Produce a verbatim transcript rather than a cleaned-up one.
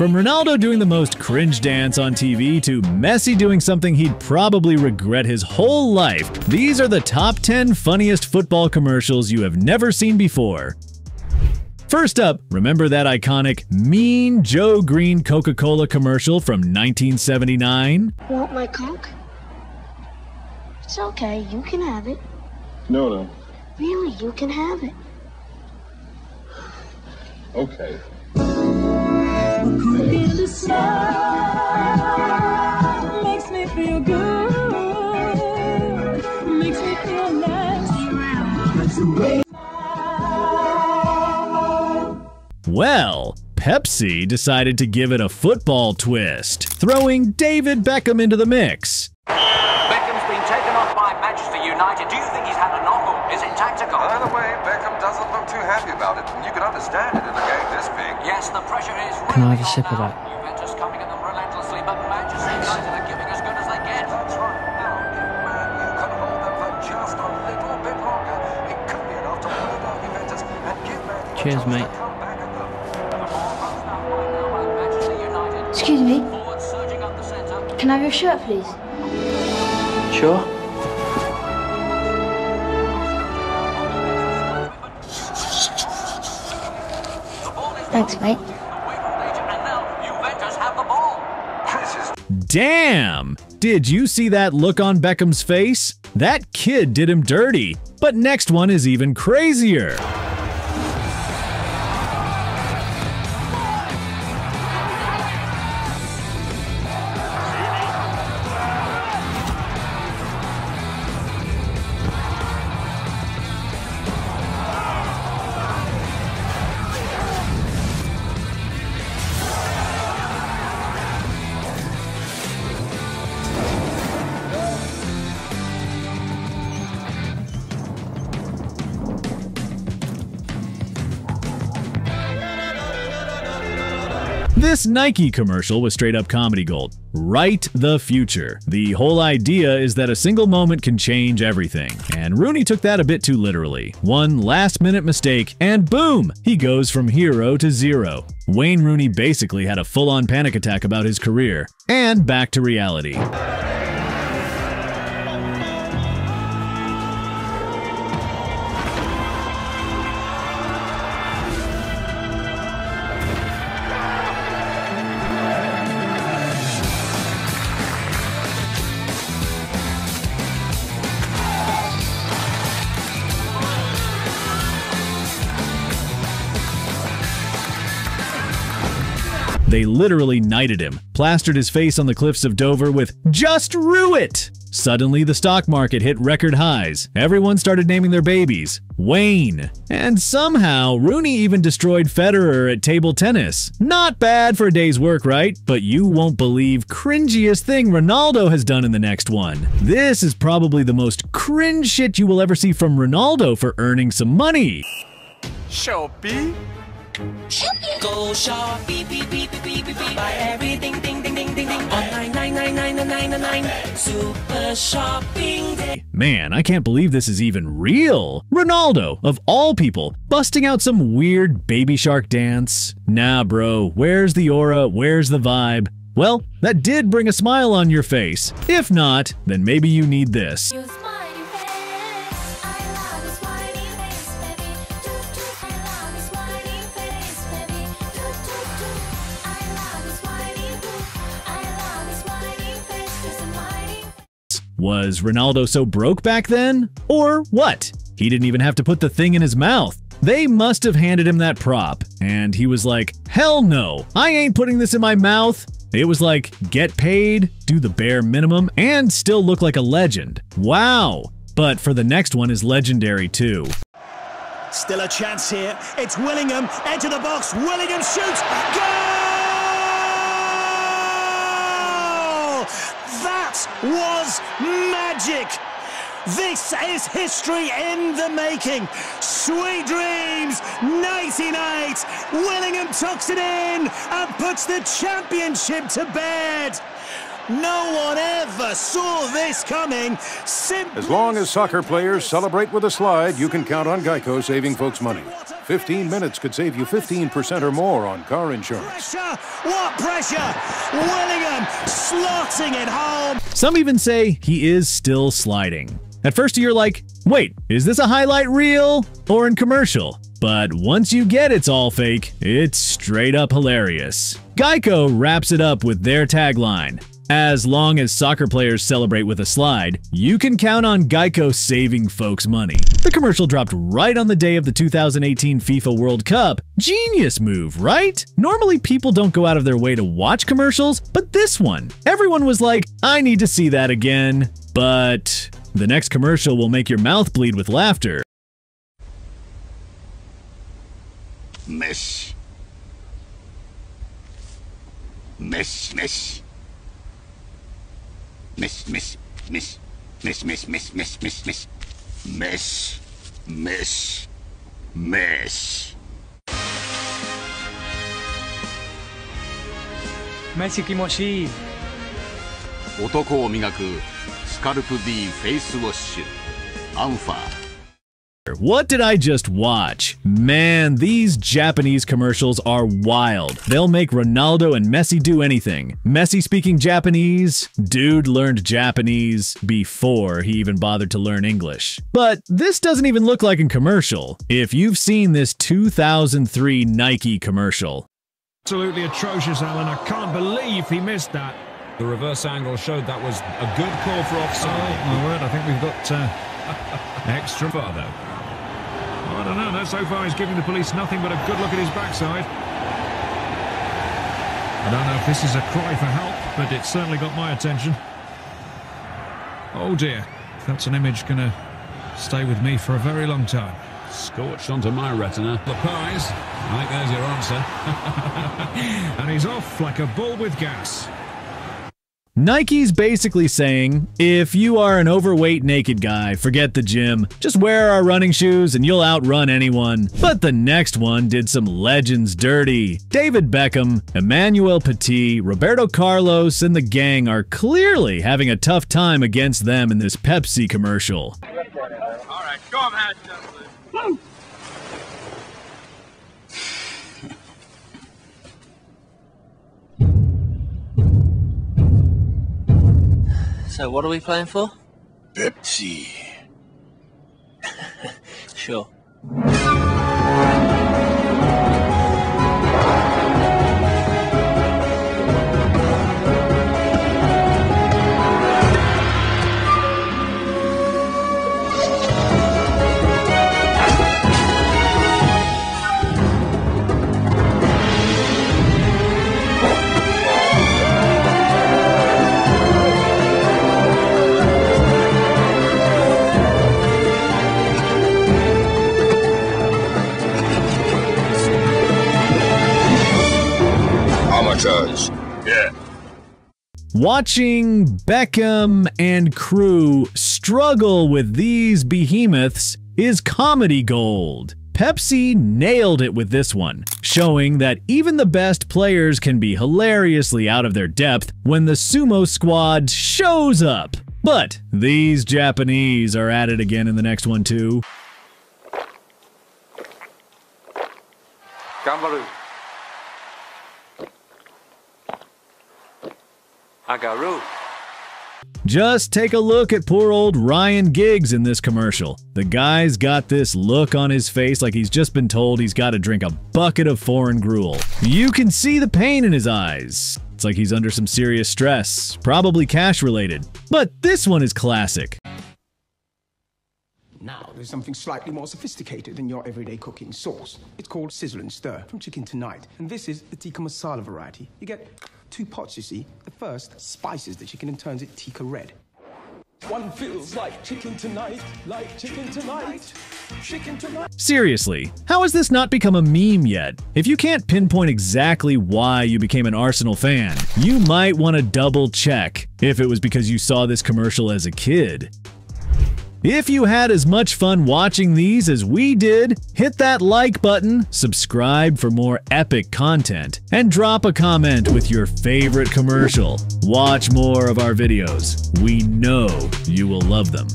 From Ronaldo doing the most cringe dance on T V to Messi doing something he'd probably regret his whole life, these are the top ten funniest football commercials you have never seen before. First up, remember that iconic Mean Joe Greene Coca-Cola commercial from nineteen seventy-nine? Want my Coke? It's okay, you can have it. No, no. Really, you can have it. Okay. Cool in the sun, makes me feel good, makes me feel nice. Well, Pepsi decided to give it a football twist, throwing David Beckham into the mix. Beckham's been taken off by Manchester United. Do you think he's had a knock-on? Is it tactical? By the way, Beckham doesn't look too happy about it, and you can understand it in a game this big. Yes, the pressure is really Can I have a sip of that? Juventus coming at them relentlessly, but Manchester United are giving as good as they get. That's right. Now, if Man U can hold them for just a little bit longer, it could be enough to hold down Juventus and give Man U. Cheers, mate. Excuse me, can I have your shirt, please? Sure. Thanks, mate. Damn! Did you see that look on Beckham's face? That kid did him dirty. But next one is even crazier. This Nike commercial was straight up comedy gold. Write the future. The whole idea is that a single moment can change everything, and Rooney took that a bit too literally. One last minute mistake, and boom! He goes from hero to zero. Wayne Rooney basically had a full-on panic attack about his career, and back to reality. They literally knighted him, plastered his face on the cliffs of Dover with, "Just rue it!" Suddenly, the stock market hit record highs. Everyone started naming their babies Wayne. And somehow, Rooney even destroyed Federer at table tennis. Not bad for a day's work, right? But you won't believe cringiest thing Ronaldo has done in the next one. This is probably the most cringe shit you will ever see from Ronaldo for earning some money. Shopee? Go shop, beep, beep, beep, beep, beep, beep, beep. Buy everything, ding, ding, ding, ding, ding. Online, nine, nine, nine, nine, nine, nine, nine. Super shopping day. Man, I can't believe this is even real. Ronaldo, of all people, busting out some weird Baby Shark dance. Nah, bro, where's the aura? Where's the vibe? Well, that did bring a smile on your face. If not, then maybe you need this. Was Ronaldo so broke back then? Or what? He didn't even have to put the thing in his mouth. They must have handed him that prop, and he was like, hell no, I ain't putting this in my mouth. It was like, get paid, do the bare minimum, and still look like a legend. Wow. But for the next one is legendary too. Still a chance here. It's Willingham, edge of the box, Willingham shoots, goal! That was magic! This is history in the making. Sweet dreams, nighty night. Willingham tucks it in and puts the championship to bed. No one ever saw this coming. Simply as long as soccer players celebrate with a slide, you can count on Geico saving folks money. fifteen minutes could save you fifteen percent or more on car insurance. Pressure! What pressure? Willingham slotting it home. Some even say he is still sliding. At first you're like, wait, is this a highlight reel or in commercial? But once you get it's all fake, it's straight up hilarious. Geico wraps it up with their tagline. As long as soccer players celebrate with a slide, you can count on Geico saving folks money. The commercial dropped right on the day of the two thousand eighteen FIFA World Cup. Genius move, right? Normally people don't go out of their way to watch commercials, but this one, everyone was like, I need to see that again. But the next commercial will make your mouth bleed with laughter. Messi. Messi, Messi. Miss, miss, miss, miss, miss, miss, miss, miss, miss, miss, miss, miss. Messi 気持ちいい。男を磨くスカルプ D フェイスウォッシュアンファ。 What did I just watch? Man, these Japanese commercials are wild. They'll make Ronaldo and Messi do anything. Messi speaking Japanese? Dude learned Japanese before he even bothered to learn English. But this doesn't even look like a commercial. If you've seen this two thousand three Nike commercial. Absolutely atrocious, Alan. I can't believe he missed that. The reverse angle showed that was a good call for offside. Oh, my word, I think we've got uh, extra far though. I don't know, so far he's giving the police nothing but a good look at his backside. I don't know if this is a cry for help, but it's certainly got my attention. Oh dear, that's an image gonna stay with me for a very long time. Scorched onto my retina. The prize, I think there's your answer. And he's off like a bull with gas. Nike's basically saying, if you are an overweight naked guy, forget the gym, just wear our running shoes and you'll outrun anyone. But the next one did some legends dirty. David Beckham, Emmanuel Petit, Roberto Carlos, and the gang are clearly having a tough time against them in this Pepsi commercial. All right, go ahead, gentlemen. So what are we playing for? Pepsi. Sure. Yeah. Watching Beckham and crew struggle with these behemoths is comedy gold. Pepsi nailed it with this one, showing that even the best players can be hilariously out of their depth when the sumo squad shows up. But these Japanese are at it again in the next one too. Ganbaru. Just take a look at poor old Ryan Giggs in this commercial. The guy's got this look on his face like he's just been told he's got to drink a bucket of foreign gruel. You can see the pain in his eyes. It's like he's under some serious stress, probably cash related. But this one is classic. Now there's something slightly more sophisticated than your everyday cooking sauce. It's called Sizzle and Stir from Chicken Tonight. And this is the tikka masala variety. You get two pots, you see. The first spices the chicken and turns it tikka red. One feels like chicken tonight, like chicken tonight, chicken tonight. Seriously, how has this not become a meme yet? If you can't pinpoint exactly why you became an Arsenal fan, you might want to double check if it was because you saw this commercial as a kid. If you had as much fun watching these as we did, hit that like button, subscribe for more epic content, and drop a comment with your favorite commercial. Watch more of our videos. We know you will love them.